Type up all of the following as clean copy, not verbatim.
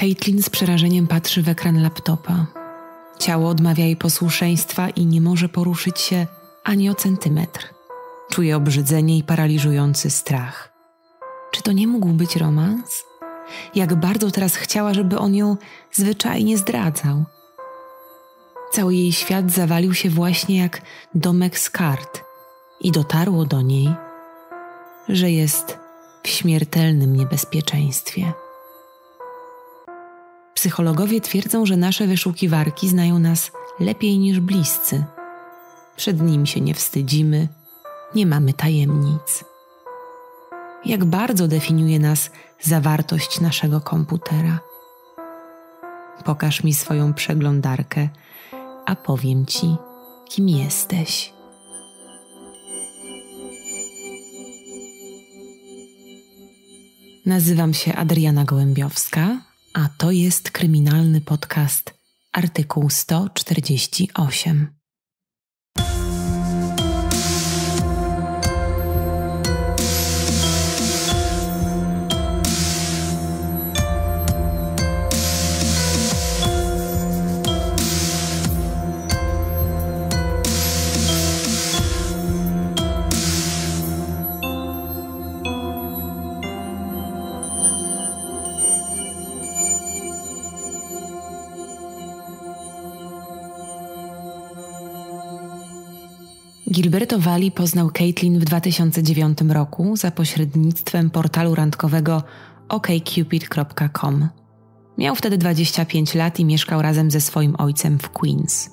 Caitlin z przerażeniem patrzy w ekran laptopa. Ciało odmawia jej posłuszeństwa i nie może poruszyć się ani o centymetr. Czuje obrzydzenie i paraliżujący strach. Czy to nie mógł być romans? Jak bardzo teraz chciała, żeby on ją zwyczajnie zdradzał. Cały jej świat zawalił się właśnie jak domek z kart i dotarło do niej, że jest w śmiertelnym niebezpieczeństwie. Psychologowie twierdzą, że nasze wyszukiwarki znają nas lepiej niż bliscy. Przed nimi się nie wstydzimy, nie mamy tajemnic. Jak bardzo definiuje nas zawartość naszego komputera. Pokaż mi swoją przeglądarkę, a powiem ci, kim jesteś. Nazywam się Adriana Gołębiowska, a to jest kryminalny podcast Artykuł 148. Gilberto Valle poznał Caitlin w 2009 roku za pośrednictwem portalu randkowego okcupid.com. Miał wtedy 25 lat i mieszkał razem ze swoim ojcem w Queens.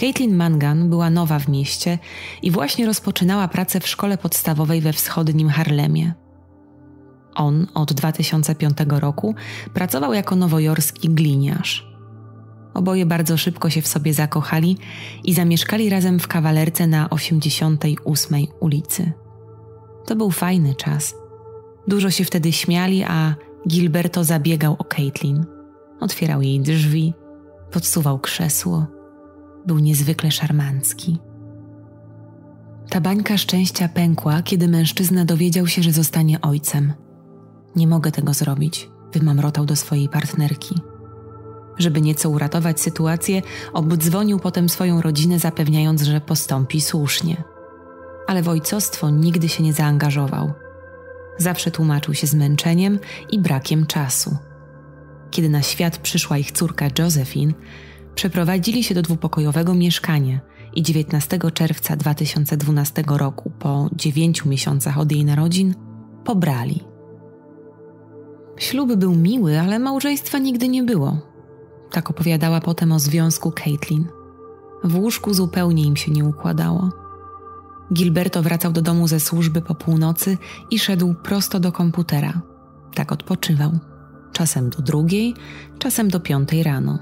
Caitlin Mangan była nowa w mieście i właśnie rozpoczynała pracę w szkole podstawowej we wschodnim Harlemie. On od 2005 roku pracował jako nowojorski gliniarz. Oboje bardzo szybko się w sobie zakochali i zamieszkali razem w kawalerce na 88 ulicy. To był fajny czas. Dużo się wtedy śmiali, a Gilberto zabiegał o Caitlin. Otwierał jej drzwi, podsuwał krzesło. Był niezwykle szarmancki. Ta bańka szczęścia pękła, kiedy mężczyzna dowiedział się, że zostanie ojcem. Nie mogę tego zrobić, wymamrotał do swojej partnerki. Żeby nieco uratować sytuację, obdzwonił potem swoją rodzinę, zapewniając, że postąpi słusznie. Ale w ojcostwo nigdy się nie zaangażował. Zawsze tłumaczył się zmęczeniem i brakiem czasu. Kiedy na świat przyszła ich córka Josephine, przeprowadzili się do dwupokojowego mieszkania i 19 czerwca 2012 roku, po 9 miesiącach od jej narodzin, pobrali. Ślub był miły, ale małżeństwa nigdy nie było. Tak opowiadała potem o związku Caitlin. W łóżku zupełnie im się nie układało. Gilberto wracał do domu ze służby po północy i szedł prosto do komputera. Tak odpoczywał. Czasem do 2:00, czasem do 5:00 rano.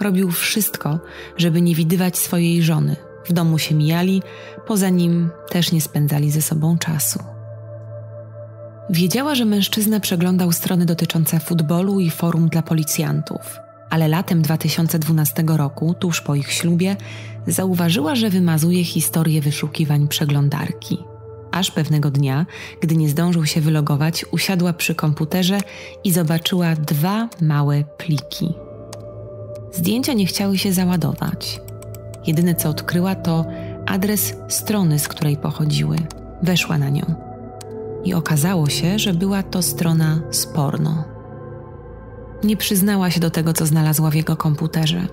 Robił wszystko, żeby nie widywać swojej żony. W domu się mijali, poza nim też nie spędzali ze sobą czasu. Wiedziała, że mężczyzna przeglądał strony dotyczące futbolu i forum dla policjantów. Ale latem 2012 roku, tuż po ich ślubie, zauważyła, że wymazuje historię wyszukiwań przeglądarki. Aż pewnego dnia, gdy nie zdążył się wylogować, usiadła przy komputerze i zobaczyła 2 małe pliki. Zdjęcia nie chciały się załadować. Jedyne co odkryła to adres strony, z której pochodziły. Weszła na nią. I okazało się, że była to strona z porno. Nie przyznała się do tego, co znalazła w jego komputerze.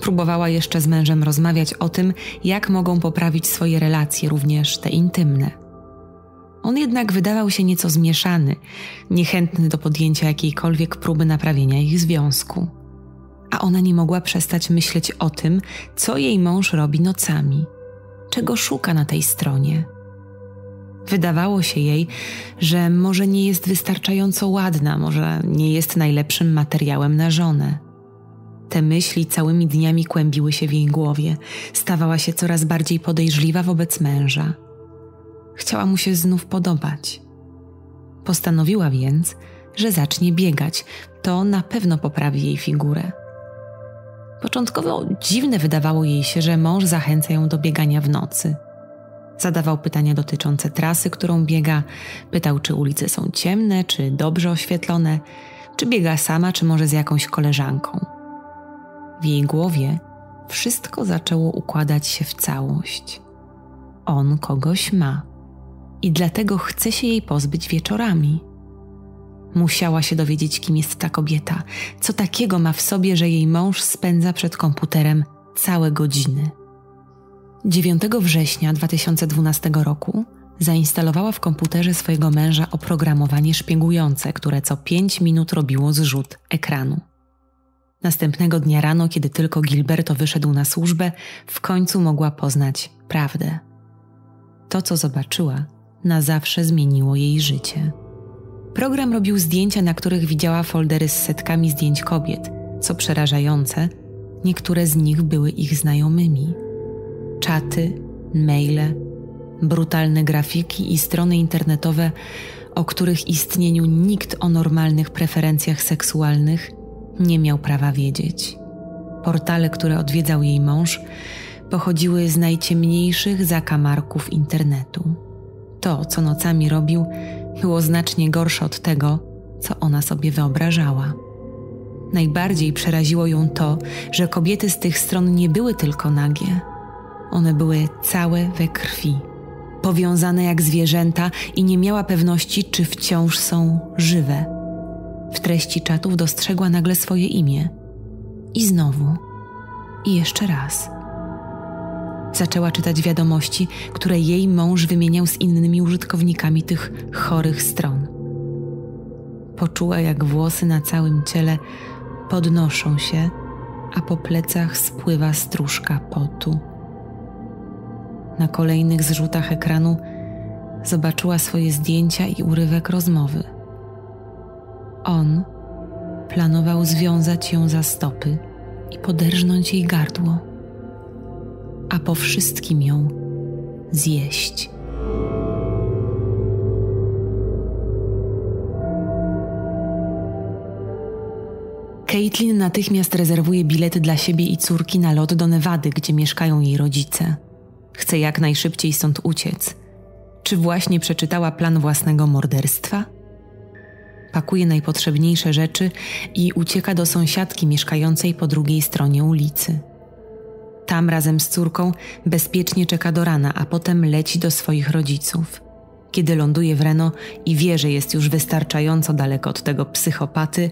Próbowała jeszcze z mężem rozmawiać o tym, jak mogą poprawić swoje relacje, również te intymne. On jednak wydawał się nieco zmieszany, niechętny do podjęcia jakiejkolwiek próby naprawienia ich związku. A ona nie mogła przestać myśleć o tym, co jej mąż robi nocami, czego szuka na tej stronie. Wydawało się jej, że może nie jest wystarczająco ładna, może nie jest najlepszym materiałem na żonę. Te myśli całymi dniami kłębiły się w jej głowie. Stawała się coraz bardziej podejrzliwa wobec męża. Chciała mu się znów podobać. Postanowiła więc, że zacznie biegać. To na pewno poprawi jej figurę. Początkowo dziwne wydawało jej się, że mąż zachęca ją do biegania w nocy. Zadawał pytania dotyczące trasy, którą biega, pytał, czy ulice są ciemne, czy dobrze oświetlone. czy biega sama, czy może z jakąś koleżanką. W jej głowie wszystko zaczęło układać się w całość. On kogoś ma i dlatego chce się jej pozbyć wieczorami. Musiała się dowiedzieć, kim jest ta kobieta, co takiego ma w sobie, że jej mąż spędza przed komputerem całe godziny. 9 września 2012 roku zainstalowała w komputerze swojego męża oprogramowanie szpiegujące, które co 5 minut robiło zrzut ekranu. Następnego dnia rano, kiedy tylko Gilberto wyszedł na służbę, w końcu mogła poznać prawdę. To, co zobaczyła, na zawsze zmieniło jej życie. Program robił zdjęcia, na których widziała foldery z setkami zdjęć kobiet. Co przerażające, niektóre z nich były ich znajomymi. Czaty, maile, brutalne grafiki i strony internetowe, o których istnieniu nikt o normalnych preferencjach seksualnych nie miał prawa wiedzieć. Portale, które odwiedzał jej mąż, pochodziły z najciemniejszych zakamarków internetu. To, co nocami robił, było znacznie gorsze od tego, co ona sobie wyobrażała. Najbardziej przeraziło ją to, że kobiety z tych stron nie były tylko nagie. One były całe we krwi, powiązane jak zwierzęta i nie miała pewności, czy wciąż są żywe. W treści czatów dostrzegła nagle swoje imię. I znowu. I jeszcze raz. Zaczęła czytać wiadomości, które jej mąż wymieniał z innymi użytkownikami tych chorych stron. Poczuła, jak włosy na całym ciele podnoszą się, a po plecach spływa stróżka potu. Na kolejnych zrzutach ekranu zobaczyła swoje zdjęcia i urywek rozmowy. On planował związać ją za stopy i poderżnąć jej gardło, a po wszystkim ją zjeść. Caitlin natychmiast rezerwuje bilety dla siebie i córki na lot do Nevady, gdzie mieszkają jej rodzice. Chce jak najszybciej stąd uciec. Czy właśnie przeczytała plan własnego morderstwa? Pakuje najpotrzebniejsze rzeczy i ucieka do sąsiadki mieszkającej po drugiej stronie ulicy. Tam razem z córką bezpiecznie czeka do rana, a potem leci do swoich rodziców. Kiedy ląduje w Reno i wie, że jest już wystarczająco daleko od tego psychopaty,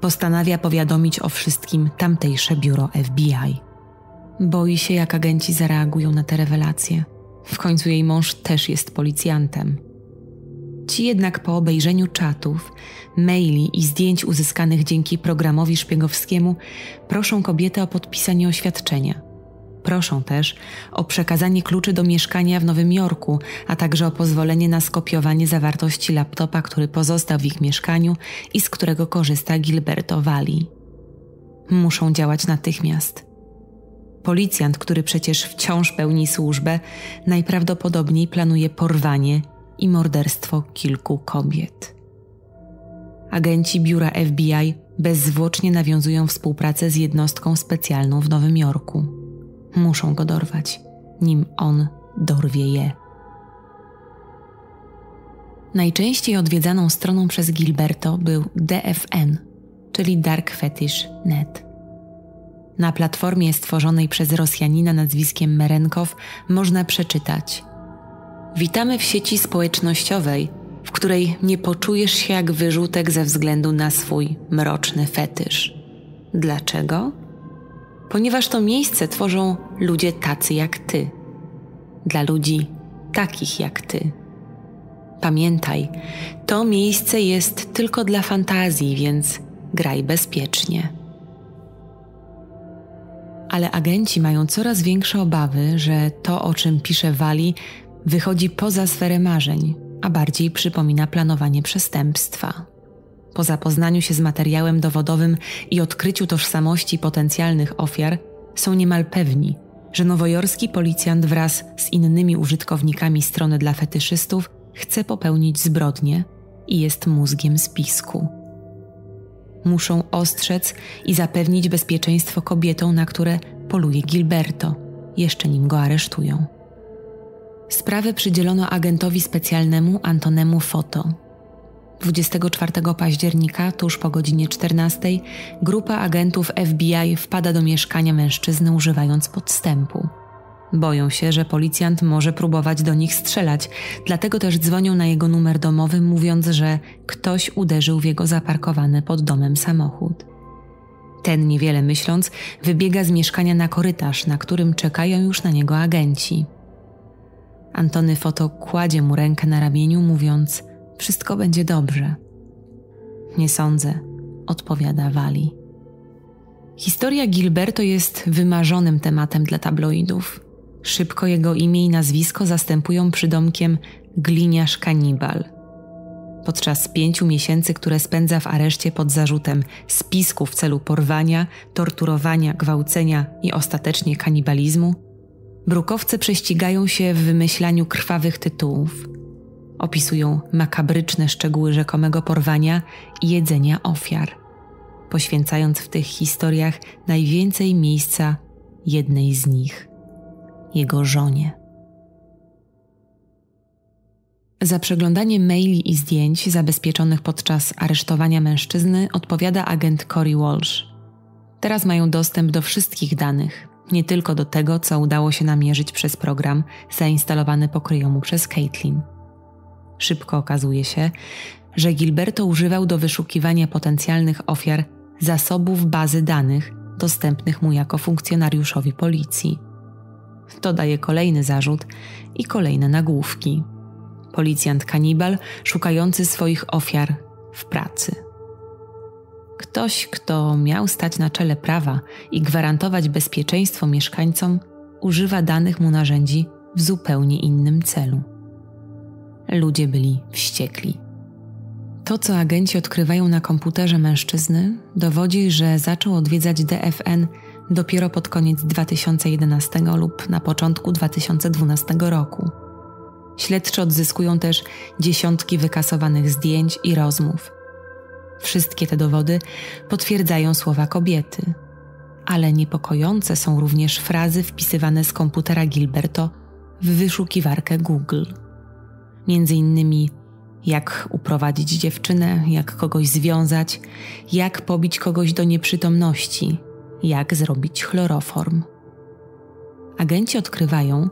postanawia powiadomić o wszystkim tamtejsze biuro FBI. Boi się, jak agenci zareagują na te rewelacje. W końcu jej mąż też jest policjantem. Ci jednak po obejrzeniu czatów, maili i zdjęć uzyskanych dzięki programowi szpiegowskiemu proszą kobietę o podpisanie oświadczenia. Proszą też o przekazanie kluczy do mieszkania w Nowym Jorku, a także o pozwolenie na skopiowanie zawartości laptopa, który pozostał w ich mieszkaniu i z którego korzysta Gilberto Valle. Muszą działać natychmiast. Policjant, który przecież wciąż pełni służbę, najprawdopodobniej planuje porwanie i morderstwo kilku kobiet. Agenci biura FBI bezzwłocznie nawiązują współpracę z jednostką specjalną w Nowym Jorku. Muszą go dorwać, nim on dorwie je. Najczęściej odwiedzaną stroną przez Gilberto był DFN, czyli Dark Fetish Net. Na platformie stworzonej przez Rosjanina nazwiskiem Merenkov można przeczytać: witamy w sieci społecznościowej, w której nie poczujesz się jak wyrzutek ze względu na swój mroczny fetysz. Dlaczego? Ponieważ to miejsce tworzą ludzie tacy jak ty. Dla ludzi takich jak ty. Pamiętaj, to miejsce jest tylko dla fantazji, więc graj bezpiecznie. Ale agenci mają coraz większe obawy, że to, o czym pisze Valle, wychodzi poza sferę marzeń, a bardziej przypomina planowanie przestępstwa. Po zapoznaniu się z materiałem dowodowym i odkryciu tożsamości potencjalnych ofiar są niemal pewni, że nowojorski policjant wraz z innymi użytkownikami strony dla fetyszystów chce popełnić zbrodnię i jest mózgiem spisku. Muszą ostrzec i zapewnić bezpieczeństwo kobietom, na które poluje Gilberto, jeszcze nim go aresztują. Sprawę przydzielono agentowi specjalnemu Antonemu Foto. 24 października, tuż po godzinie 14, grupa agentów FBI wpada do mieszkania mężczyzny używając podstępu. Boją się, że policjant może próbować do nich strzelać, dlatego też dzwonią na jego numer domowy, mówiąc, że ktoś uderzył w jego zaparkowany pod domem samochód. Ten, niewiele myśląc, wybiega z mieszkania na korytarz, na którym czekają już na niego agenci. Antony Foto kładzie mu rękę na ramieniu, mówiąc: wszystko będzie dobrze. Nie sądzę, odpowiada Valli. Historia Gilberto jest wymarzonym tematem dla tabloidów. Szybko jego imię i nazwisko zastępują przydomkiem gliniarz kanibal. Podczas 5 miesięcy, które spędza w areszcie pod zarzutem spisku w celu porwania, torturowania, gwałcenia i ostatecznie kanibalizmu, brukowcy prześcigają się w wymyślaniu krwawych tytułów. Opisują makabryczne szczegóły rzekomego porwania i jedzenia ofiar, poświęcając w tych historiach najwięcej miejsca jednej z nich – jego żonie. Za przeglądanie maili i zdjęć zabezpieczonych podczas aresztowania mężczyzny odpowiada agent Cory Walsh. Teraz mają dostęp do wszystkich danych, nie tylko do tego, co udało się namierzyć przez program zainstalowany po kryjomu przez Caitlin. Szybko okazuje się, że Gilberto używał do wyszukiwania potencjalnych ofiar zasobów bazy danych dostępnych mu jako funkcjonariuszowi policji. To daje kolejny zarzut i kolejne nagłówki. Policjant kanibal szukający swoich ofiar w pracy. Ktoś, kto miał stać na czele prawa i gwarantować bezpieczeństwo mieszkańcom, używa danych mu narzędzi w zupełnie innym celu. Ludzie byli wściekli. To, co agenci odkrywają na komputerze mężczyzny, dowodzi, że zaczął odwiedzać DFN dopiero pod koniec 2011 lub na początku 2012 roku. Śledczy odzyskują też dziesiątki wykasowanych zdjęć i rozmów. Wszystkie te dowody potwierdzają słowa kobiety, ale niepokojące są również frazy wpisywane z komputera Gilberto w wyszukiwarkę Google. Między innymi jak uprowadzić dziewczynę, jak kogoś związać, jak pobić kogoś do nieprzytomności, jak zrobić chloroform. Agenci odkrywają,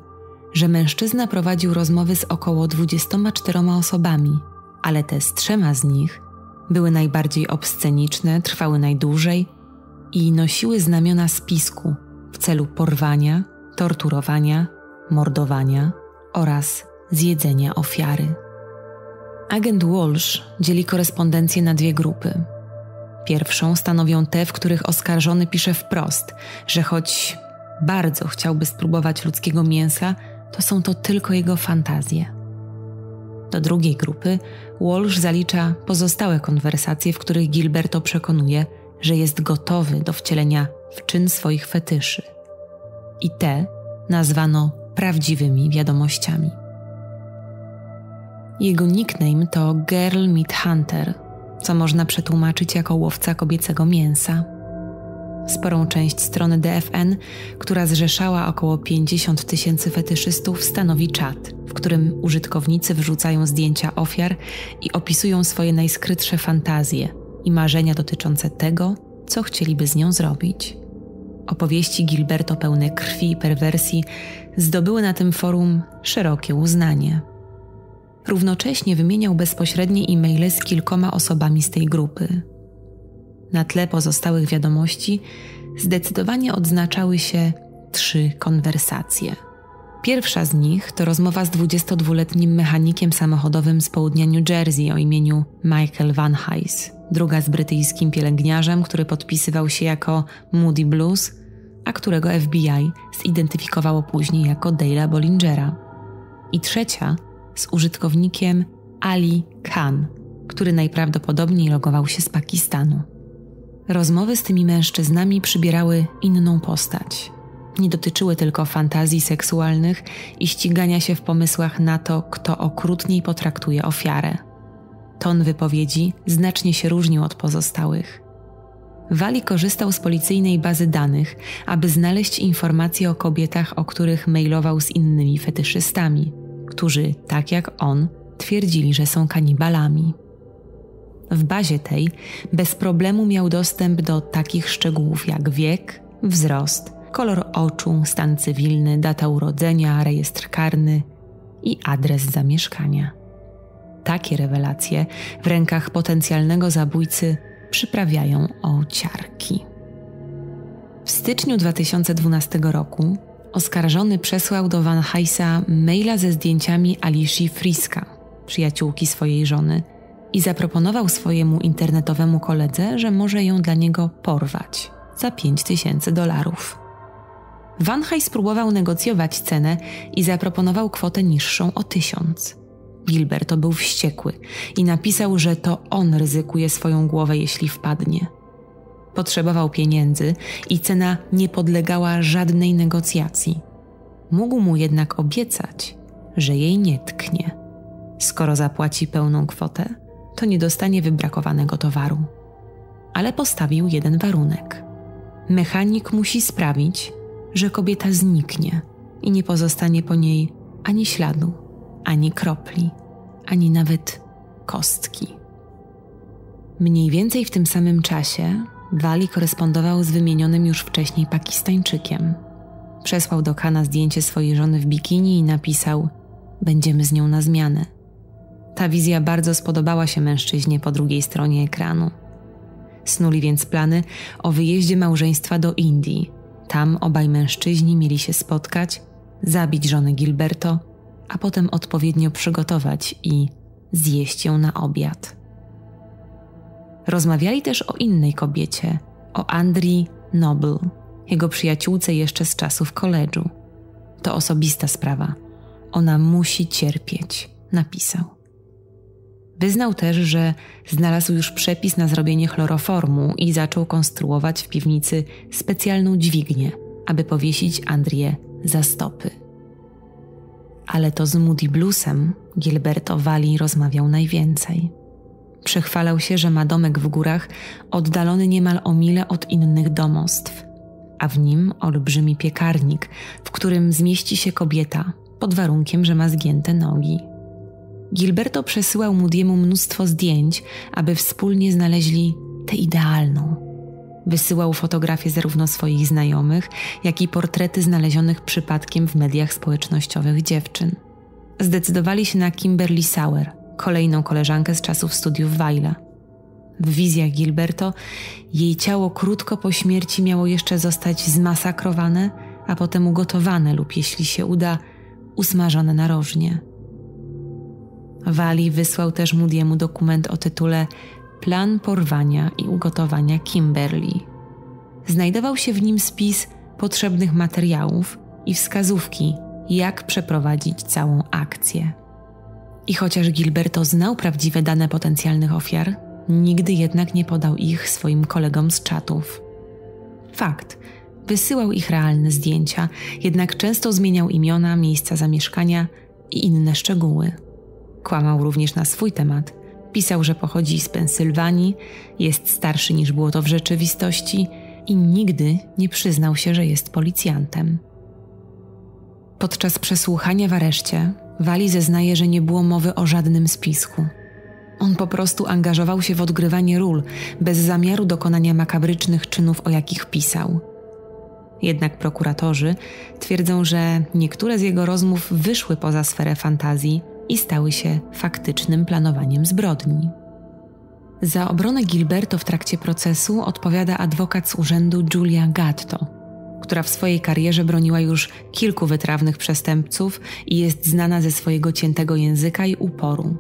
że mężczyzna prowadził rozmowy z około 24 osobami, ale te z 3 z nich były najbardziej obsceniczne, trwały najdłużej i nosiły znamiona spisku w celu porwania, torturowania, mordowania oraz zjedzenia ofiary. Agent Walsh dzieli korespondencję na 2 grupy. Pierwszą stanowią te, w których oskarżony pisze wprost, że choć bardzo chciałby spróbować ludzkiego mięsa, to są to tylko jego fantazje. Do drugiej grupy Walsh zalicza pozostałe konwersacje, w których Gilberto przekonuje, że jest gotowy do wcielenia w czyn swoich fetyszy. I te nazwano prawdziwymi wiadomościami. Jego nickname to Girl Meat Hunter, co można przetłumaczyć jako łowca kobiecego mięsa. Sporą część strony DFN, która zrzeszała około 50 000 fetyszystów, stanowi czat, w którym użytkownicy wrzucają zdjęcia ofiar i opisują swoje najskrytsze fantazje i marzenia dotyczące tego, co chcieliby z nią zrobić. Opowieści Gilberto pełne krwi i perwersji zdobyły na tym forum szerokie uznanie. Równocześnie wymieniał bezpośrednie e-maile z kilkoma osobami z tej grupy. Na tle pozostałych wiadomości zdecydowanie odznaczały się 3 konwersacje. Pierwsza z nich to rozmowa z 22-letnim mechanikiem samochodowym z południa New Jersey o imieniu Michael Van Hise, druga z brytyjskim pielęgniarzem, który podpisywał się jako Moody Blues, a którego FBI zidentyfikowało później jako Dale'a Bollingera. I trzecia z użytkownikiem Ali Khan, który najprawdopodobniej logował się z Pakistanu. Rozmowy z tymi mężczyznami przybierały inną postać. Nie dotyczyły tylko fantazji seksualnych i ścigania się w pomysłach na to, kto okrutniej potraktuje ofiarę. Ton wypowiedzi znacznie się różnił od pozostałych. Valli korzystał z policyjnej bazy danych, aby znaleźć informacje o kobietach, o których mailował z innymi fetyszystami, którzy, tak jak on, twierdzili, że są kanibalami. W bazie tej bez problemu miał dostęp do takich szczegółów jak wiek, wzrost, kolor oczu, stan cywilny, data urodzenia, rejestr karny i adres zamieszkania. Takie rewelacje w rękach potencjalnego zabójcy przyprawiają o ciarki. W styczniu 2012 roku oskarżony przesłał do Van Hise'a maila ze zdjęciami Alicji Friska, przyjaciółki swojej żony, i zaproponował swojemu internetowemu koledze, że może ją dla niego porwać za $5000. Van Hise próbował negocjować cenę i zaproponował kwotę niższą o 1000. Gilberto był wściekły i napisał, że to on ryzykuje swoją głowę, jeśli wpadnie. Potrzebował pieniędzy i cena nie podlegała żadnej negocjacji. Mógł mu jednak obiecać, że jej nie tknie. Skoro zapłaci pełną kwotę, to nie dostanie wybrakowanego towaru. Ale postawił jeden warunek. Mechanik musi sprawić, że kobieta zniknie i nie pozostanie po niej ani śladu, ani kropli, ani nawet kostki. Mniej więcej w tym samym czasie Wali korespondował z wymienionym już wcześniej Pakistańczykiem. Przesłał do Khana zdjęcie swojej żony w bikini i napisał: „Będziemy z nią na zmianę”. Ta wizja bardzo spodobała się mężczyźnie po drugiej stronie ekranu. Snuli więc plany o wyjeździe małżeństwa do Indii. Tam obaj mężczyźni mieli się spotkać, zabić żonę Gilberto, a potem odpowiednio przygotować i zjeść ją na obiad. Rozmawiali też o innej kobiecie, o Andrii Noble, jego przyjaciółce jeszcze z czasów koledżu. „To osobista sprawa. Ona musi cierpieć”, napisał. Wyznał też, że znalazł już przepis na zrobienie chloroformu i zaczął konstruować w piwnicy specjalną dźwignię, aby powiesić Andrię za stopy. Ale to z Moody Bluesem Gilberto Valle rozmawiał najwięcej. Przechwalał się, że ma domek w górach oddalony niemal o milę od innych domostw, a w nim olbrzymi piekarnik, w którym zmieści się kobieta, pod warunkiem, że ma zgięte nogi. Gilberto przesyłał Moody'emu mnóstwo zdjęć, aby wspólnie znaleźli tę idealną. Wysyłał fotografie zarówno swoich znajomych, jak i portrety znalezionych przypadkiem w mediach społecznościowych dziewczyn. Zdecydowali się na Kimberly Sauer, kolejną koleżankę z czasów studiów Vaille'a. W wizjach Gilberto jej ciało krótko po śmierci miało jeszcze zostać zmasakrowane, a potem ugotowane lub, jeśli się uda, usmażone narożnie. Valle wysłał też Moody'emu dokument o tytule „Plan porwania i ugotowania Kimberly”. Znajdował się w nim spis potrzebnych materiałów i wskazówki, jak przeprowadzić całą akcję. I chociaż Gilberto znał prawdziwe dane potencjalnych ofiar, nigdy jednak nie podał ich swoim kolegom z czatów. Fakt, wysyłał ich realne zdjęcia, jednak często zmieniał imiona, miejsca zamieszkania i inne szczegóły. Kłamał również na swój temat. Pisał, że pochodzi z Pensylwanii, jest starszy niż było to w rzeczywistości i nigdy nie przyznał się, że jest policjantem. Podczas przesłuchania w areszcie Valle zeznaje, że nie było mowy o żadnym spisku. On po prostu angażował się w odgrywanie ról, bez zamiaru dokonania makabrycznych czynów, o jakich pisał. Jednak prokuratorzy twierdzą, że niektóre z jego rozmów wyszły poza sferę fantazji i stały się faktycznym planowaniem zbrodni. Za obronę Gilberto w trakcie procesu odpowiada adwokat z urzędu Julia Gatto, która w swojej karierze broniła już kilku wytrawnych przestępców i jest znana ze swojego ciętego języka i uporu.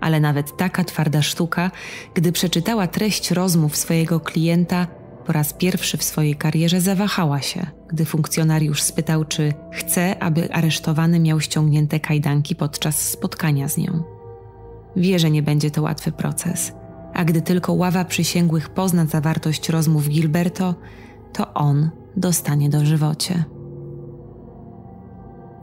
Ale nawet taka twarda sztuka, gdy przeczytała treść rozmów swojego klienta, po raz pierwszy w swojej karierze zawahała się, gdy funkcjonariusz spytał, czy chce, aby aresztowany miał ściągnięte kajdanki podczas spotkania z nią. Wie, że nie będzie to łatwy proces, a gdy tylko ława przysięgłych pozna zawartość rozmów Gilberto, to on dostanie dożywocie.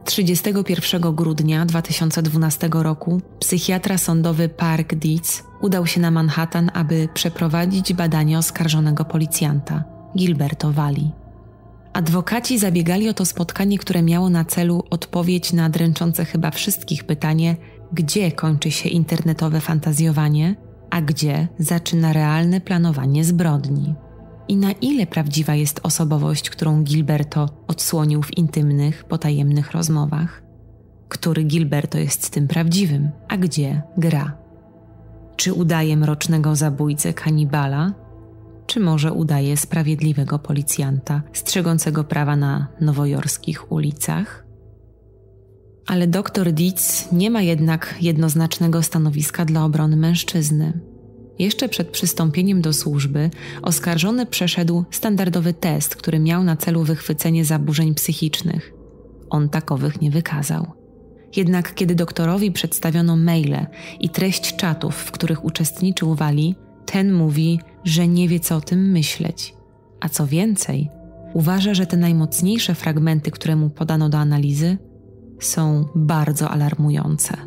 31 grudnia 2012 roku psychiatra sądowy Park Dietz udał się na Manhattan, aby przeprowadzić badanie oskarżonego policjanta, Gilberto Valle. Adwokaci zabiegali o to spotkanie, które miało na celu odpowiedź na dręczące chyba wszystkich pytanie, gdzie kończy się internetowe fantazjowanie, a gdzie zaczyna realne planowanie zbrodni. I na ile prawdziwa jest osobowość, którą Gilberto odsłonił w intymnych, potajemnych rozmowach? Który Gilberto jest tym prawdziwym, a gdzie gra? Czy udaje mrocznego zabójcę kanibala? Czy może udaje sprawiedliwego policjanta strzegącego prawa na nowojorskich ulicach? Ale dr Dietz nie ma jednak jednoznacznego stanowiska dla obrony mężczyzny. Jeszcze przed przystąpieniem do służby oskarżony przeszedł standardowy test, który miał na celu wychwycenie zaburzeń psychicznych. On takowych nie wykazał. Jednak kiedy doktorowi przedstawiono maile i treść czatów, w których uczestniczył Valli, ten mówi, że nie wie, co o tym myśleć. A co więcej, uważa, że te najmocniejsze fragmenty, które mu podano do analizy, są bardzo alarmujące.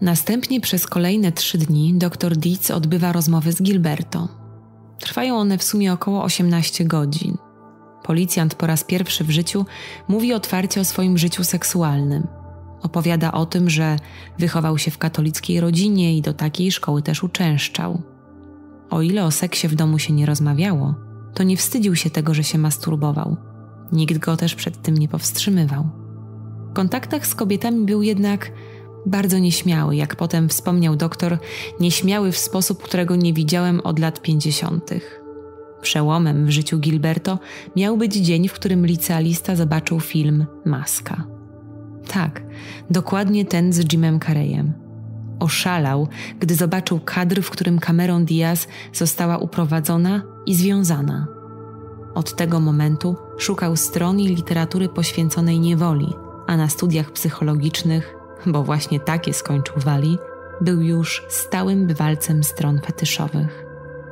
Następnie przez kolejne 3 dni dr Dietz odbywa rozmowy z Gilberto. Trwają one w sumie około 18 godzin. Policjant po raz pierwszy w życiu mówi otwarcie o swoim życiu seksualnym. Opowiada o tym, że wychował się w katolickiej rodzinie i do takiej szkoły też uczęszczał. O ile o seksie w domu się nie rozmawiało, to nie wstydził się tego, że się masturbował. Nikt go też przed tym nie powstrzymywał. W kontaktach z kobietami był jednak bardzo nieśmiały, jak potem wspomniał doktor, nieśmiały w sposób, którego nie widziałem od lat 50. Przełomem w życiu Gilberto miał być dzień, w którym licealista zobaczył film Maska. Tak, dokładnie ten z Jimem Carreyem. Oszalał, gdy zobaczył kadr, w którym Cameron Diaz została uprowadzona i związana. Od tego momentu szukał stron i literatury poświęconej niewoli, a na studiach psychologicznych, bo właśnie takie skończył Valli, był już stałym bywalcem stron fetyszowych.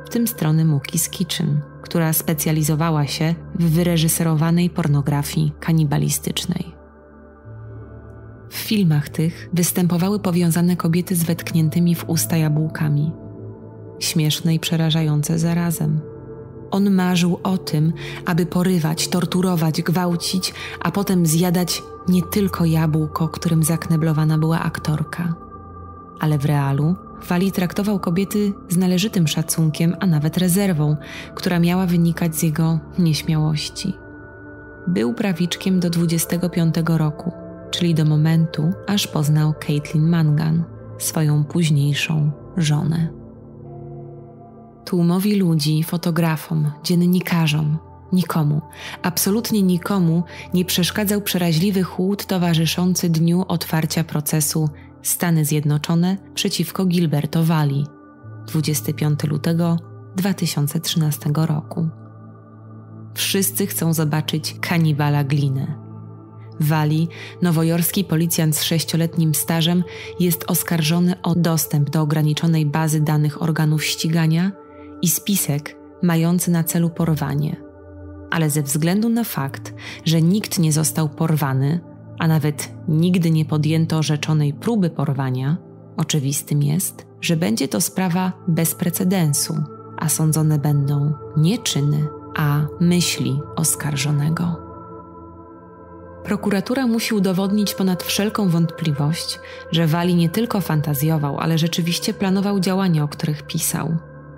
W tym strony Muki's Kitchen, która specjalizowała się w wyreżyserowanej pornografii kanibalistycznej. W filmach tych występowały powiązane kobiety z wetkniętymi w usta jabłkami. Śmieszne i przerażające zarazem. On marzył o tym, aby porywać, torturować, gwałcić, a potem zjadać nie tylko jabłko, którym zakneblowana była aktorka. Ale w realu Valli traktował kobiety z należytym szacunkiem, a nawet rezerwą, która miała wynikać z jego nieśmiałości. Był prawiczkiem do 25 roku, czyli do momentu, aż poznał Caitlin Mangan, swoją późniejszą żonę. Tłumowi ludzi, fotografom, dziennikarzom, nikomu, absolutnie nikomu nie przeszkadzał przeraźliwy chłód towarzyszący dniu otwarcia procesu Stany Zjednoczone przeciwko Gilberto Valli, 25 lutego 2013 roku. Wszyscy chcą zobaczyć kanibala glinę. Valli, nowojorski policjant z 6-letnim stażem, jest oskarżony o dostęp do ograniczonej bazy danych organów ścigania i spisek mający na celu porwanie. Ale ze względu na fakt, że nikt nie został porwany, a nawet nigdy nie podjęto rzeczonej próby porwania, oczywistym jest, że będzie to sprawa bez precedensu, a sądzone będą nie czyny, a myśli oskarżonego. Prokuratura musi udowodnić ponad wszelką wątpliwość, że Valli nie tylko fantazjował, ale rzeczywiście planował działania, o których pisał.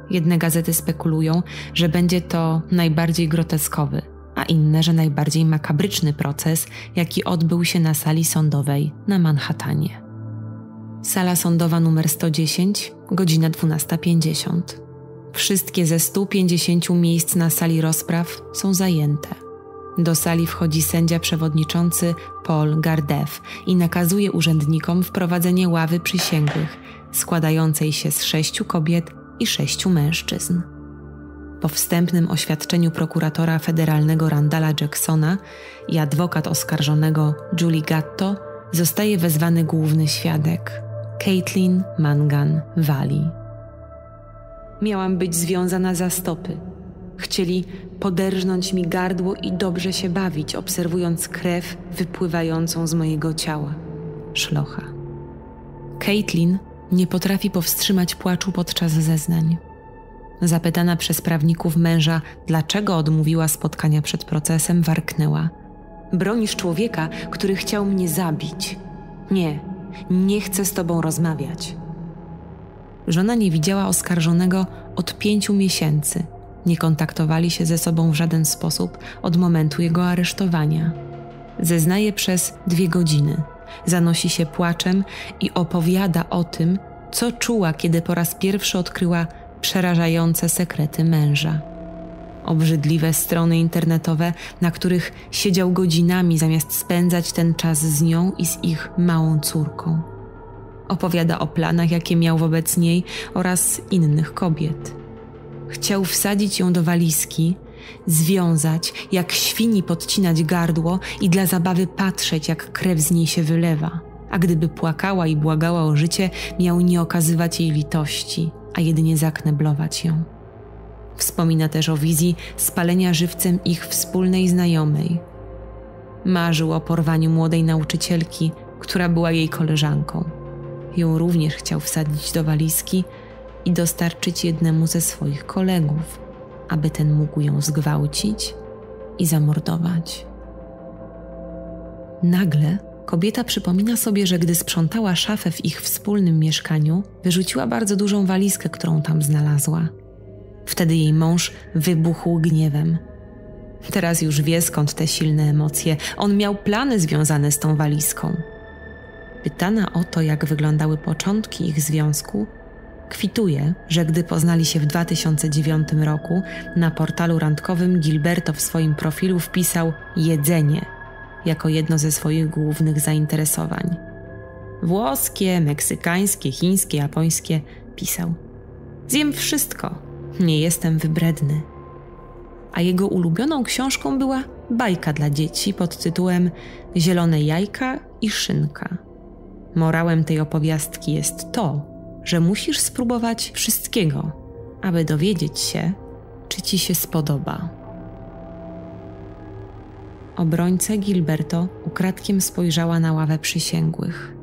Jedne gazety spekulują, że będzie to najbardziej groteskowy, a inne, że najbardziej makabryczny proces, jaki odbył się na sali sądowej na Manhattanie. Sala sądowa numer 110, godzina 12:50. Wszystkie ze 150 miejsc na sali rozpraw są zajęte. Do sali wchodzi sędzia przewodniczący Paul Gardephe i nakazuje urzędnikom wprowadzenie ławy przysięgłych, składającej się z 6 kobiet i 6 mężczyzn. Po wstępnym oświadczeniu prokuratora federalnego Randala Jacksona i adwokat oskarżonego Julii Gatto zostaje wezwany główny świadek Caitlin Mangan Valli. Miałam być związana za stopy. Chcieli poderżnąć mi gardło i dobrze się bawić, obserwując krew wypływającą z mojego ciała. Szlocha. Caitlin nie potrafi powstrzymać płaczu podczas zeznań. Zapytana przez prawników męża, dlaczego odmówiła spotkania przed procesem, warknęła. Bronisz człowieka, który chciał mnie zabić. Nie chcę z tobą rozmawiać. Żona nie widziała oskarżonego od 5 miesięcy. Nie kontaktowali się ze sobą w żaden sposób od momentu jego aresztowania. Zeznaje przez 2 godziny. Zanosi się płaczem i opowiada o tym, co czuła, kiedy po raz pierwszy odkryła przerażające sekrety męża. Obrzydliwe strony internetowe, na których siedział godzinami zamiast spędzać ten czas z nią i z ich małą córką. Opowiada o planach, jakie miał wobec niej oraz innych kobiet. Chciał wsadzić ją do walizki, związać, jak świni podcinać gardło i dla zabawy patrzeć, jak krew z niej się wylewa. A gdyby płakała i błagała o życie, miał nie okazywać jej litości, a jedynie zakneblować ją. Wspomina też o wizji spalenia żywcem ich wspólnej znajomej. Marzył o porwaniu młodej nauczycielki, która była jej koleżanką. Ją również chciał wsadzić do walizki i dostarczyć jednemu ze swoich kolegów, aby ten mógł ją zgwałcić i zamordować. Nagle kobieta przypomina sobie, że gdy sprzątała szafę w ich wspólnym mieszkaniu, wyrzuciła bardzo dużą walizkę, którą tam znalazła. Wtedy jej mąż wybuchł gniewem. Teraz już wie, skąd te silne emocje. On miał plany związane z tą walizką. Pytana o to, jak wyglądały początki ich związku, kwituje, że gdy poznali się w 2009 roku, na portalu randkowym Gilberto w swoim profilu wpisał jedzenie jako jedno ze swoich głównych zainteresowań. Włoskie, meksykańskie, chińskie, japońskie, pisał. Zjem wszystko, nie jestem wybredny. A jego ulubioną książką była bajka dla dzieci pod tytułem Zielone jajka i szynka. Morałem tej opowiastki jest to, że musisz spróbować wszystkiego, aby dowiedzieć się, czy ci się spodoba. Obrońca Gilberto ukradkiem spojrzała na ławę przysięgłych.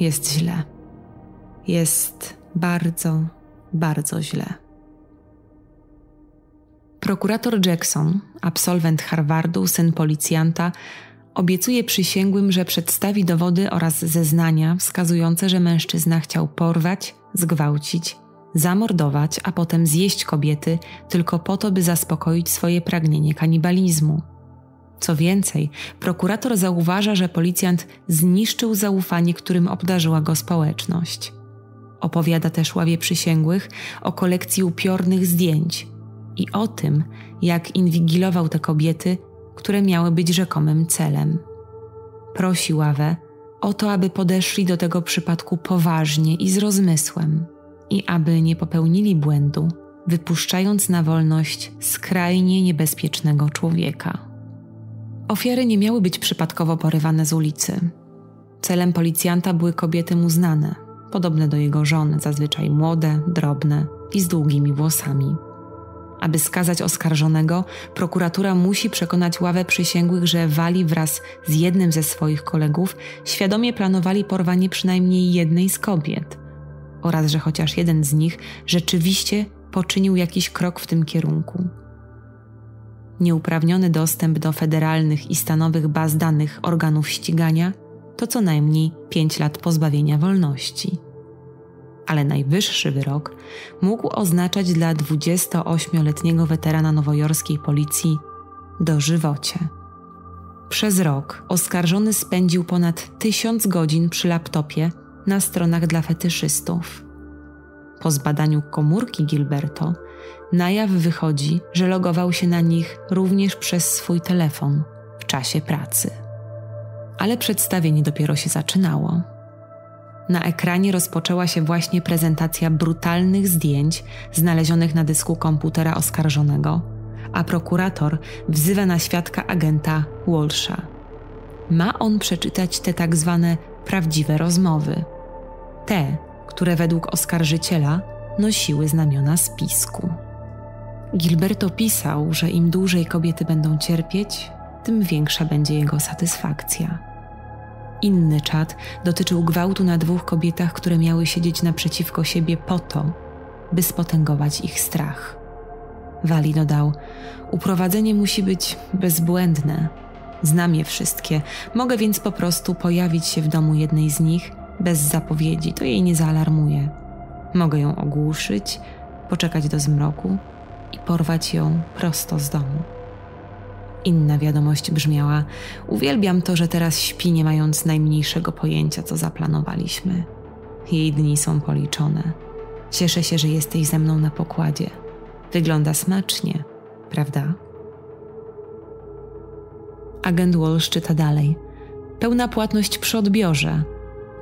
Jest źle. Jest bardzo, bardzo źle. Prokurator Jackson, absolwent Harvardu, syn policjanta, obiecuje przysięgłym, że przedstawi dowody oraz zeznania wskazujące, że mężczyzna chciał porwać, zgwałcić, zamordować, a potem zjeść kobiety tylko po to, by zaspokoić swoje pragnienie kanibalizmu. Co więcej, prokurator zauważa, że policjant zniszczył zaufanie, którym obdarzyła go społeczność. Opowiada też ławie przysięgłych o kolekcji upiornych zdjęć i o tym, jak inwigilował te kobiety, które miały być rzekomym celem. Prosi ławę o to, aby podeszli do tego przypadku poważnie i z rozmysłem i aby nie popełnili błędu, wypuszczając na wolność skrajnie niebezpiecznego człowieka. Ofiary nie miały być przypadkowo porywane z ulicy. Celem policjanta były kobiety mu znane, podobne do jego żony, zazwyczaj młode, drobne i z długimi włosami. Aby skazać oskarżonego, prokuratura musi przekonać ławę przysięgłych, że Valli wraz z jednym ze swoich kolegów świadomie planowali porwanie przynajmniej jednej z kobiet oraz że chociaż jeden z nich rzeczywiście poczynił jakiś krok w tym kierunku. Nieuprawniony dostęp do federalnych i stanowych baz danych organów ścigania to co najmniej 5 lat pozbawienia wolności. Ale najwyższy wyrok mógł oznaczać dla 28-letniego weterana nowojorskiej policji dożywocie. Przez rok oskarżony spędził ponad 1000 godzin przy laptopie na stronach dla fetyszystów. Po zbadaniu komórki Gilberto na jaw wychodzi, że logował się na nich również przez swój telefon w czasie pracy. Ale przedstawienie dopiero się zaczynało. Na ekranie rozpoczęła się właśnie prezentacja brutalnych zdjęć znalezionych na dysku komputera oskarżonego, a prokurator wzywa na świadka agenta Walsha. Ma on przeczytać te tak zwane prawdziwe rozmowy. Te, które według oskarżyciela nosiły znamiona spisku. Gilberto pisał, że im dłużej kobiety będą cierpieć, tym większa będzie jego satysfakcja. Inny czat dotyczył gwałtu na 2 kobietach, które miały siedzieć naprzeciwko siebie po to, by spotęgować ich strach. Valli dodał: uprowadzenie musi być bezbłędne. Znam je wszystkie. Mogę więc po prostu pojawić się w domu jednej z nich bez zapowiedzi. To jej nie zaalarmuje. Mogę ją ogłuszyć, poczekać do zmroku i porwać ją prosto z domu. Inna wiadomość brzmiała: uwielbiam to, że teraz śpi, nie mając najmniejszego pojęcia, co zaplanowaliśmy. Jej dni są policzone. Cieszę się, że jesteś ze mną na pokładzie. Wygląda smacznie, prawda? Agent Walsh czyta dalej. Pełna płatność przy odbiorze.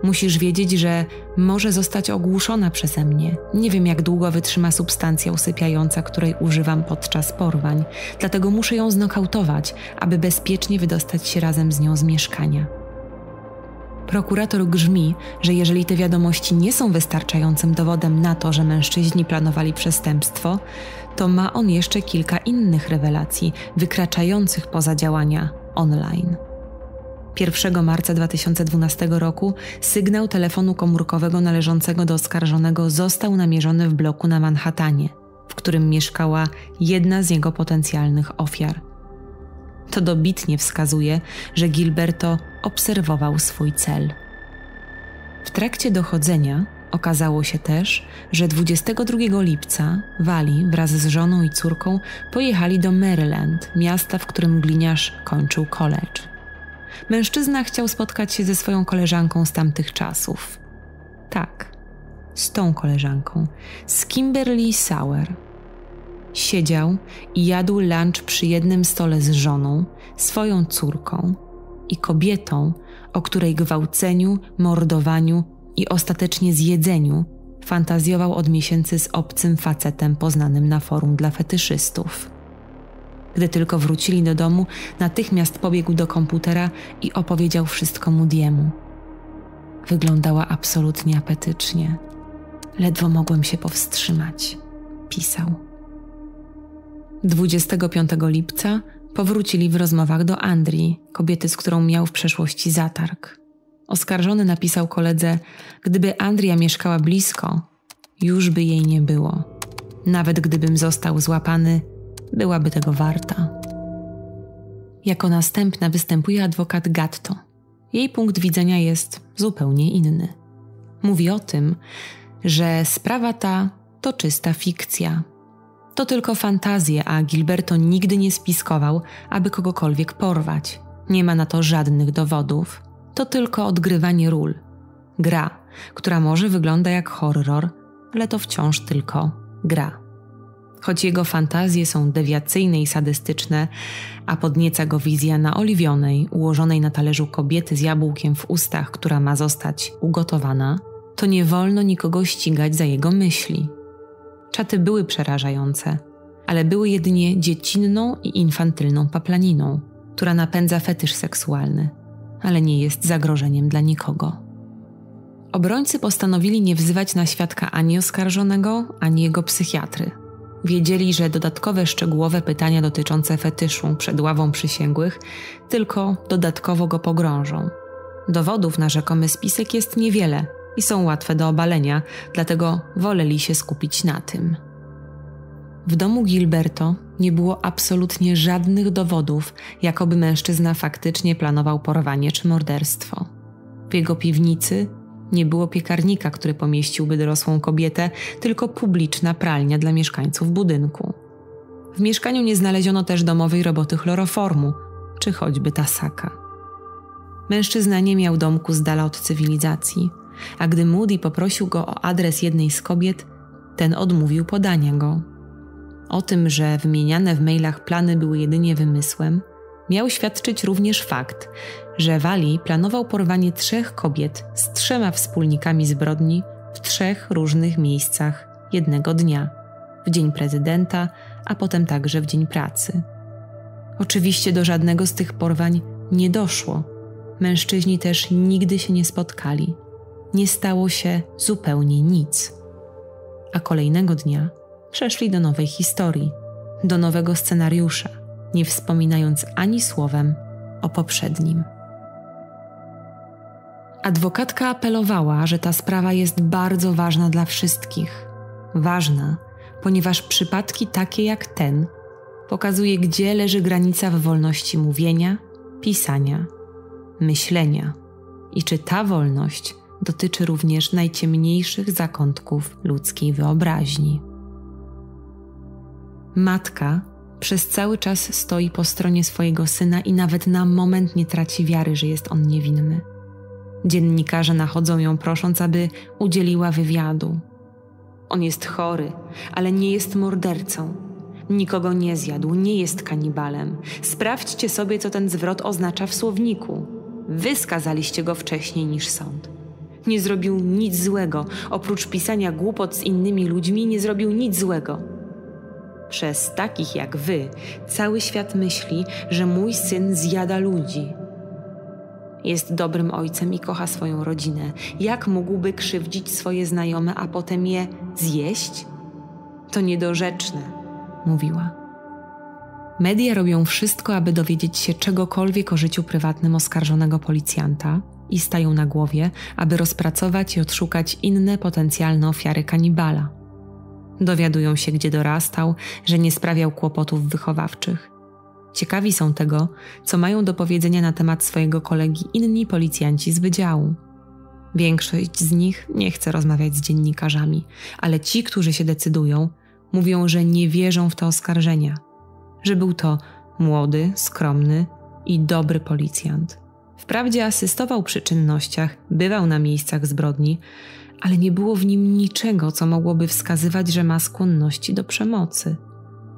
Musisz wiedzieć, że może zostać ogłuszona przeze mnie. Nie wiem, jak długo wytrzyma substancja usypiająca, której używam podczas porwań. Dlatego muszę ją znokautować, aby bezpiecznie wydostać się razem z nią z mieszkania. Prokurator grzmi, że jeżeli te wiadomości nie są wystarczającym dowodem na to, że mężczyźni planowali przestępstwo, to ma on jeszcze kilka innych rewelacji wykraczających poza działania online. 1 marca 2012 roku sygnał telefonu komórkowego należącego do oskarżonego został namierzony w bloku na Manhattanie, w którym mieszkała jedna z jego potencjalnych ofiar. To dobitnie wskazuje, że Gilberto obserwował swój cel. W trakcie dochodzenia okazało się też, że 22 lipca Valle wraz z żoną i córką pojechali do Maryland, miasta, w którym gliniarz kończył college. Mężczyzna chciał spotkać się ze swoją koleżanką z tamtych czasów. Tak, z tą koleżanką, z Kimberly Sauer. Siedział i jadł lunch przy jednym stole z żoną, swoją córką i kobietą, o której gwałceniu, mordowaniu i ostatecznie zjedzeniu fantazjował od miesięcy z obcym facetem poznanym na forum dla fetyszystów. Gdy tylko wrócili do domu, natychmiast pobiegł do komputera i opowiedział wszystko Moody'emu. Wyglądała absolutnie apetycznie. Ledwo mogłem się powstrzymać, pisał. 25 lipca powrócili w rozmowach do Andrii, kobiety, z którą miał w przeszłości zatarg. Oskarżony napisał koledze: gdyby Andria mieszkała blisko, już by jej nie było. Nawet gdybym został złapany, byłaby tego warta. Jako następna występuje adwokat Gatto. Jej punkt widzenia jest zupełnie inny. Mówi o tym, że sprawa ta to czysta fikcja. To tylko fantazje, a Gilberto nigdy nie spiskował, aby kogokolwiek porwać. Nie ma na to żadnych dowodów. To tylko odgrywanie ról. Gra, która może wygląda jak horror, ale to wciąż tylko gra. Choć jego fantazje są dewiacyjne i sadystyczne, a podnieca go wizja naoliwionej, ułożonej na talerzu kobiety z jabłkiem w ustach, która ma zostać ugotowana, to nie wolno nikogo ścigać za jego myśli. Czaty były przerażające, ale były jedynie dziecinną i infantylną paplaniną, która napędza fetysz seksualny, ale nie jest zagrożeniem dla nikogo. Obrońcy postanowili nie wzywać na świadka ani oskarżonego, ani jego psychiatry. Wiedzieli, że dodatkowe szczegółowe pytania dotyczące fetyszu przed ławą przysięgłych tylko dodatkowo go pogrążą. Dowodów na rzekomy spisek jest niewiele i są łatwe do obalenia, dlatego woleli się skupić na tym. W domu Gilberto nie było absolutnie żadnych dowodów, jakoby mężczyzna faktycznie planował porwanie czy morderstwo. W jego piwnicy nie było piekarnika, który pomieściłby dorosłą kobietę, tylko publiczna pralnia dla mieszkańców budynku. W mieszkaniu nie znaleziono też domowej roboty chloroformu, czy choćby tasaka. Mężczyzna nie miał domku z dala od cywilizacji, a gdy Moody poprosił go o adres jednej z kobiet, ten odmówił podania go. O tym, że wymieniane w mailach plany były jedynie wymysłem, miał świadczyć również fakt, że Valle planował porwanie 3 kobiet z 3 wspólnikami zbrodni w 3 różnych miejscach jednego dnia, w dzień prezydenta, a potem także w dzień pracy. Oczywiście do żadnego z tych porwań nie doszło. Mężczyźni też nigdy się nie spotkali. Nie stało się zupełnie nic. A kolejnego dnia przeszli do nowej historii, do nowego scenariusza, nie wspominając ani słowem o poprzednim. Adwokatka apelowała, że ta sprawa jest bardzo ważna dla wszystkich. Ważna, ponieważ przypadki takie jak ten pokazuje, gdzie leży granica w wolności mówienia, pisania, myślenia i czy ta wolność dotyczy również najciemniejszych zakątków ludzkiej wyobraźni. Matka przez cały czas stoi po stronie swojego syna i nawet na moment nie traci wiary, że jest on niewinny. Dziennikarze nachodzą ją, prosząc, aby udzieliła wywiadu. On jest chory, ale nie jest mordercą. Nikogo nie zjadł, nie jest kanibalem. Sprawdźcie sobie, co ten zwrot oznacza w słowniku. Wy skazaliście go wcześniej niż sąd. Nie zrobił nic złego. Oprócz pisania głupot z innymi ludźmi nie zrobił nic złego. Przez takich jak wy cały świat myśli, że mój syn zjada ludzi. Jest dobrym ojcem i kocha swoją rodzinę. Jak mógłby krzywdzić swoje znajome, a potem je zjeść? To niedorzeczne, mówiła. Media robią wszystko, aby dowiedzieć się czegokolwiek o życiu prywatnym oskarżonego policjanta i stają na głowie, aby rozpracować i odszukać inne potencjalne ofiary kanibala. Dowiadują się, gdzie dorastał, że nie sprawiał kłopotów wychowawczych. Ciekawi są tego, co mają do powiedzenia na temat swojego kolegi inni policjanci z wydziału. Większość z nich nie chce rozmawiać z dziennikarzami, ale ci, którzy się decydują, mówią, że nie wierzą w te oskarżenia, że był to młody, skromny i dobry policjant. Wprawdzie asystował przy czynnościach, bywał na miejscach zbrodni, ale nie było w nim niczego, co mogłoby wskazywać, że ma skłonności do przemocy.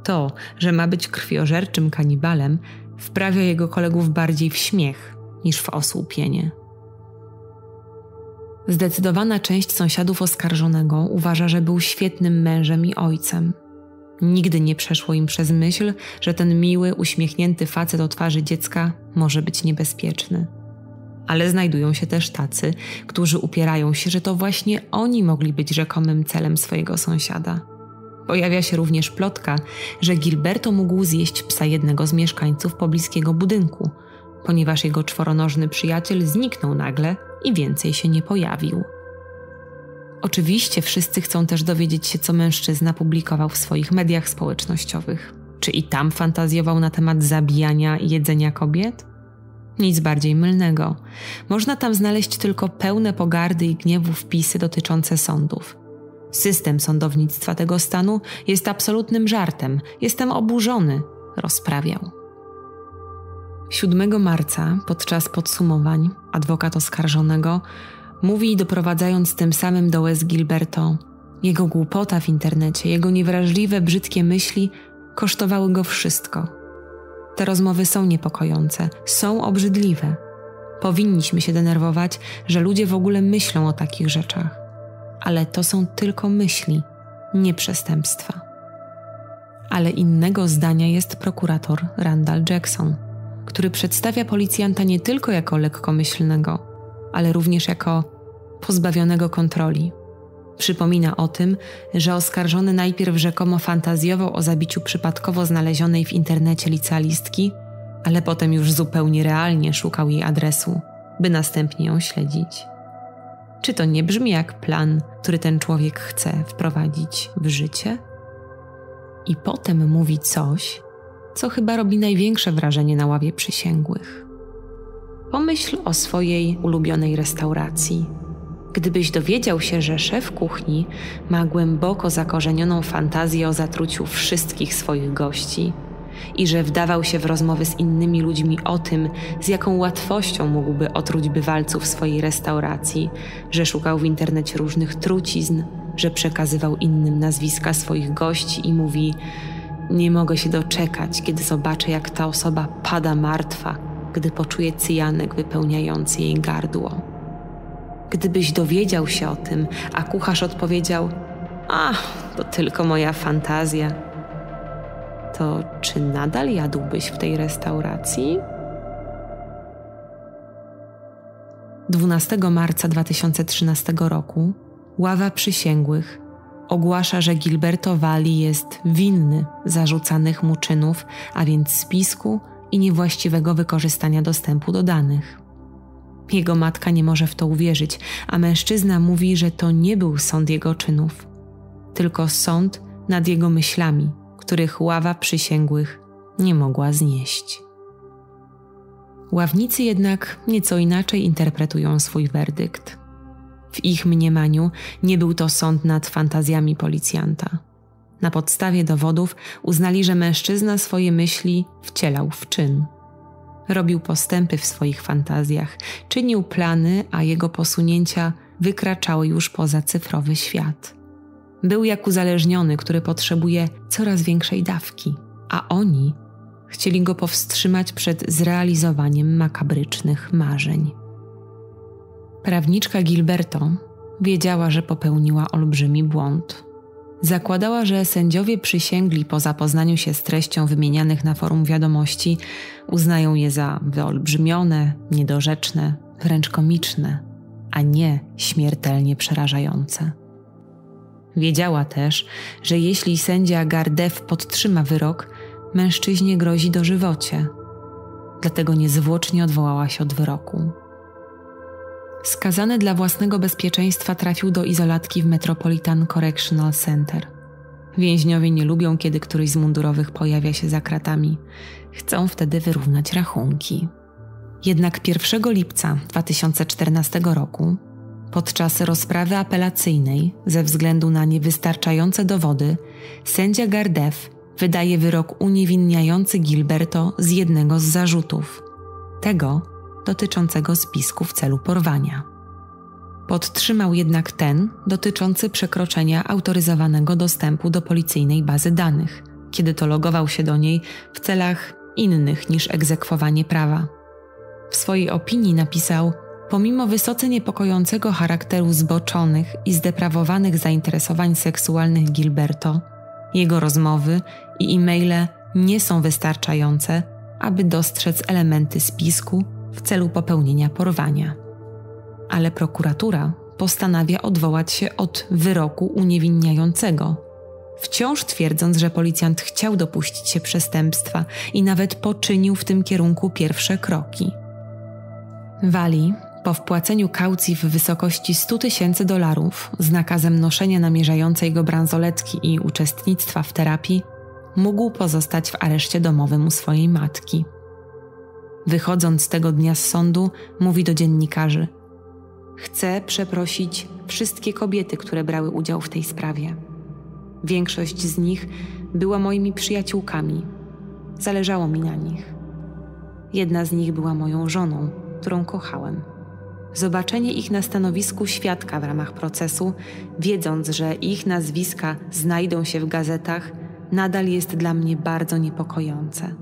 To, że ma być krwiożerczym kanibalem, wprawia jego kolegów bardziej w śmiech niż w osłupienie. Zdecydowana część sąsiadów oskarżonego uważa, że był świetnym mężem i ojcem. Nigdy nie przeszło im przez myśl, że ten miły, uśmiechnięty facet o twarzy dziecka może być niebezpieczny. Ale znajdują się też tacy, którzy upierają się, że to właśnie oni mogli być rzekomym celem swojego sąsiada. Pojawia się również plotka, że Gilberto mógł zjeść psa jednego z mieszkańców pobliskiego budynku, ponieważ jego czworonożny przyjaciel zniknął nagle i więcej się nie pojawił. Oczywiście wszyscy chcą też dowiedzieć się, co mężczyzna publikował w swoich mediach społecznościowych. Czy i tam fantazjował na temat zabijania i jedzenia kobiet? Nic bardziej mylnego. Można tam znaleźć tylko pełne pogardy i gniewu wpisy dotyczące sądów. System sądownictwa tego stanu jest absolutnym żartem. Jestem oburzony, rozprawiał. 7 marca podczas podsumowań adwokat oskarżonego mówi, doprowadzając tym samym do łez Gilberto: jego głupota w internecie, jego niewrażliwe, brzydkie myśli kosztowały go wszystko. Te rozmowy są niepokojące, są obrzydliwe. Powinniśmy się denerwować, że ludzie w ogóle myślą o takich rzeczach. Ale to są tylko myśli, nie przestępstwa. Ale innego zdania jest prokurator Randal Jackson, który przedstawia policjanta nie tylko jako lekkomyślnego, ale również jako pozbawionego kontroli. Przypomina o tym, że oskarżony najpierw rzekomo fantazjował o zabiciu przypadkowo znalezionej w internecie licealistki, ale potem już zupełnie realnie szukał jej adresu, by następnie ją śledzić. Czy to nie brzmi jak plan, który ten człowiek chce wprowadzić w życie? I potem mówi coś, co chyba robi największe wrażenie na ławie przysięgłych. Pomyśl o swojej ulubionej restauracji. Gdybyś dowiedział się, że szef kuchni ma głęboko zakorzenioną fantazję o zatruciu wszystkich swoich gości i że wdawał się w rozmowy z innymi ludźmi o tym, z jaką łatwością mógłby otruć bywalców swojej restauracji, że szukał w internecie różnych trucizn, że przekazywał innym nazwiska swoich gości i mówi: nie mogę się doczekać, kiedy zobaczę, jak ta osoba pada martwa, gdy poczuje cyjanek wypełniający jej gardło. Gdybyś dowiedział się o tym, a kucharz odpowiedział: ach, to tylko moja fantazja, to czy nadal jadłbyś w tej restauracji? 12 marca 2013 roku ława przysięgłych ogłasza, że Gilberto Valle jest winny zarzucanych mu czynów, a więc spisku i niewłaściwego wykorzystania dostępu do danych. Jego matka nie może w to uwierzyć, a mężczyzna mówi, że to nie był sąd jego czynów, tylko sąd nad jego myślami, których ława przysięgłych nie mogła znieść. Ławnicy jednak nieco inaczej interpretują swój werdykt. W ich mniemaniu nie był to sąd nad fantazjami policjanta. Na podstawie dowodów uznali, że mężczyzna swoje myśli wcielał w czyn. Robił postępy w swoich fantazjach, czynił plany, a jego posunięcia wykraczały już poza cyfrowy świat. Był jak uzależniony, który potrzebuje coraz większej dawki, a oni chcieli go powstrzymać przed zrealizowaniem makabrycznych marzeń. Prawniczka Gilberto wiedziała, że popełniła olbrzymi błąd. Zakładała, że sędziowie przysięgli po zapoznaniu się z treścią wymienianych na forum wiadomości uznają je za wyolbrzymione, niedorzeczne, wręcz komiczne, a nie śmiertelnie przerażające. Wiedziała też, że jeśli sędzia Gardephe podtrzyma wyrok, mężczyźnie grozi dożywocie. Dlatego niezwłocznie odwołała się od wyroku. Skazany dla własnego bezpieczeństwa trafił do izolatki w Metropolitan Correctional Center. Więźniowie nie lubią, kiedy któryś z mundurowych pojawia się za kratami. Chcą wtedy wyrównać rachunki. Jednak 1 lipca 2014 roku, podczas rozprawy apelacyjnej, ze względu na niewystarczające dowody, sędzia Gardephe wydaje wyrok uniewinniający Gilberto z jednego z zarzutów. Tego dotyczącego spisku w celu porwania. Podtrzymał jednak ten dotyczący przekroczenia autoryzowanego dostępu do policyjnej bazy danych, kiedy to logował się do niej w celach innych niż egzekwowanie prawa. W swojej opinii napisał: pomimo wysoce niepokojącego charakteru zboczonych i zdeprawowanych zainteresowań seksualnych Gilberto, jego rozmowy i e-maile nie są wystarczające, aby dostrzec elementy spisku w celu popełnienia porwania. Ale prokuratura postanawia odwołać się od wyroku uniewinniającego, wciąż twierdząc, że policjant chciał dopuścić się przestępstwa i nawet poczynił w tym kierunku pierwsze kroki. Wali, po wpłaceniu kaucji w wysokości $100 000 z nakazem noszenia namierzającej go bransoletki i uczestnictwa w terapii, mógł pozostać w areszcie domowym u swojej matki. Wychodząc tego dnia z sądu, mówi do dziennikarzy: chcę przeprosić wszystkie kobiety, które brały udział w tej sprawie. Większość z nich była moimi przyjaciółkami. Zależało mi na nich. Jedna z nich była moją żoną, którą kochałem. Zobaczenie ich na stanowisku świadka w ramach procesu, wiedząc, że ich nazwiska znajdą się w gazetach, nadal jest dla mnie bardzo niepokojące.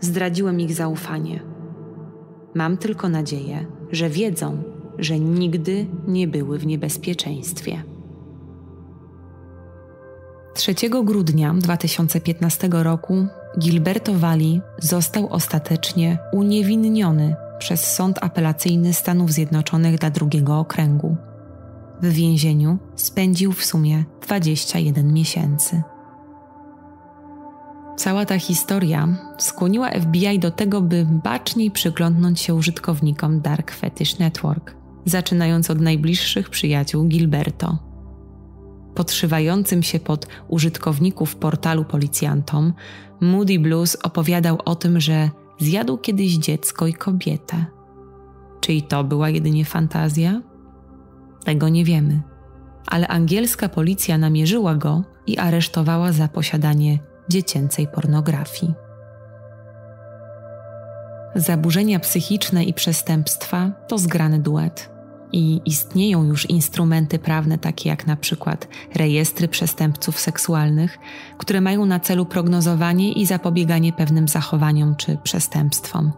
Zdradziłem ich zaufanie. Mam tylko nadzieję, że wiedzą, że nigdy nie były w niebezpieczeństwie. 3 grudnia 2015 roku Gilberto Valle został ostatecznie uniewinniony przez Sąd Apelacyjny Stanów Zjednoczonych dla drugiego okręgu. W więzieniu spędził w sumie 21 miesięcy. Cała ta historia skłoniła FBI do tego, by baczniej przyglądnąć się użytkownikom Dark Fetish Network, zaczynając od najbliższych przyjaciół Gilberto. Podszywającym się pod użytkowników portalu policjantom, Moody Blues opowiadał o tym, że zjadł kiedyś dziecko i kobietę. Czy i to była jedynie fantazja? Tego nie wiemy, ale angielska policja namierzyła go i aresztowała za posiadanie dziecięcej pornografii. Zaburzenia psychiczne i przestępstwa to zgrany duet i istnieją już instrumenty prawne takie jak na przykład rejestry przestępców seksualnych, które mają na celu prognozowanie i zapobieganie pewnym zachowaniom czy przestępstwom.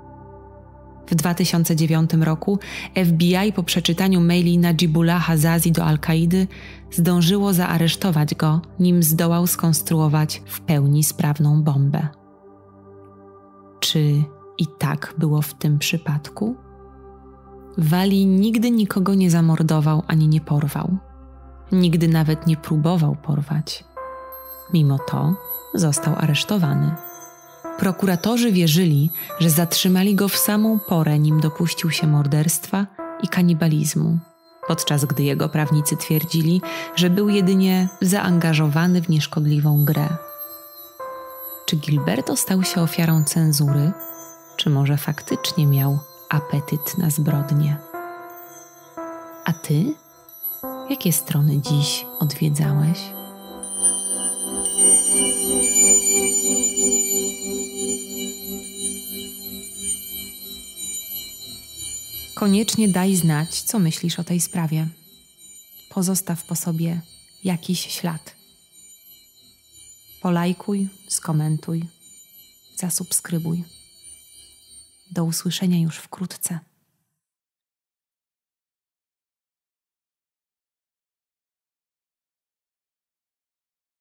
W 2009 roku FBI po przeczytaniu maili Najibullaha Zazji do Al-Kaidy zdążyło zaaresztować go, nim zdołał skonstruować w pełni sprawną bombę. Czy i tak było w tym przypadku? Valle nigdy nikogo nie zamordował ani nie porwał. Nigdy nawet nie próbował porwać. Mimo to został aresztowany. Prokuratorzy wierzyli, że zatrzymali go w samą porę, nim dopuścił się morderstwa i kanibalizmu, podczas gdy jego prawnicy twierdzili, że był jedynie zaangażowany w nieszkodliwą grę. Czy Gilberto stał się ofiarą cenzury, czy może faktycznie miał apetyt na zbrodnie? A ty? Jakie strony dziś odwiedzałeś? Koniecznie daj znać, co myślisz o tej sprawie. Pozostaw po sobie jakiś ślad. Polajkuj, skomentuj, zasubskrybuj. Do usłyszenia już wkrótce.